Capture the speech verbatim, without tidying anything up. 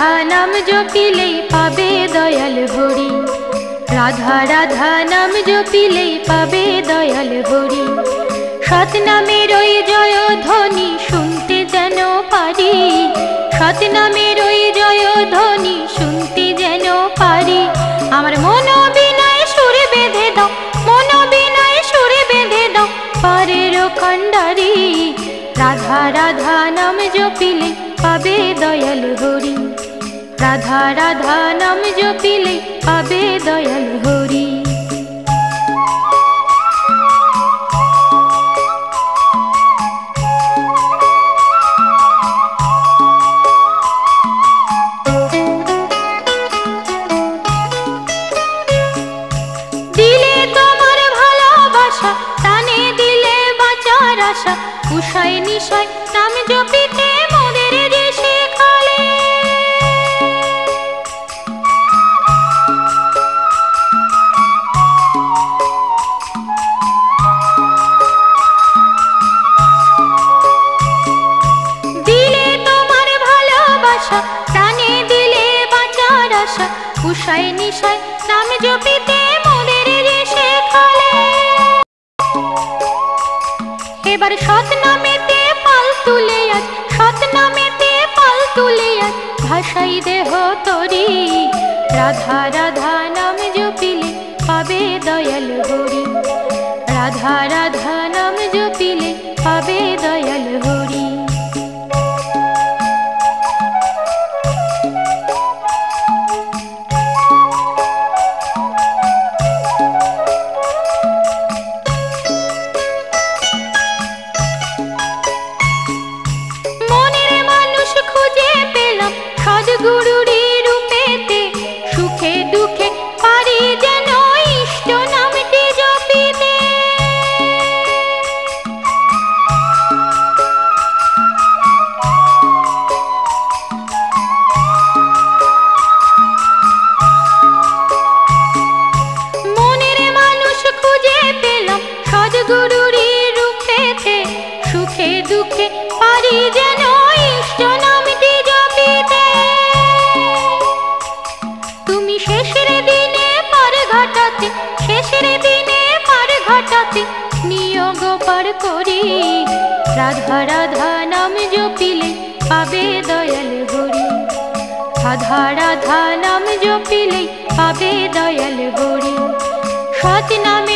राधा नाम जोपिले पावे दयाल हरि। राधा राधा नाम जोपिले पावे दयाल हरि। सतनामेर ओई जय ध्वनि सुनते जेन पारी, सतनामेर ओई जय ध्वनि सुनते जेन पारी। आमार मन बिनाय सुर बेधे दाओ, मन बिनाय सुर बेधे दाओ पारेर खंडारी। राधा राधा नाम जोपिले पावे दयाल हरि। राधा राधा नाम जोपिले पावे दयाल हरि। दिले तोमार भालोबासा ताने दिले बाचार आशा, उषाय निशाय नाम जोपिते उषाय निशाय नाम जोपिते मोदेर देशे खाले। एबार सतनामेते पाल तुले आज, सतनामेते पाल तुले आज भाषाई देह तोरी। राधा राधा नाम जोपिले पावे दयाल हरि। राधा राधा नाम जोपिले पावे दयाल हरि। राधा राधा नाम जोपिले पावे दयाल हरि। राधा राधा नाम जोपिले पावे दयाल हरि। सतनाम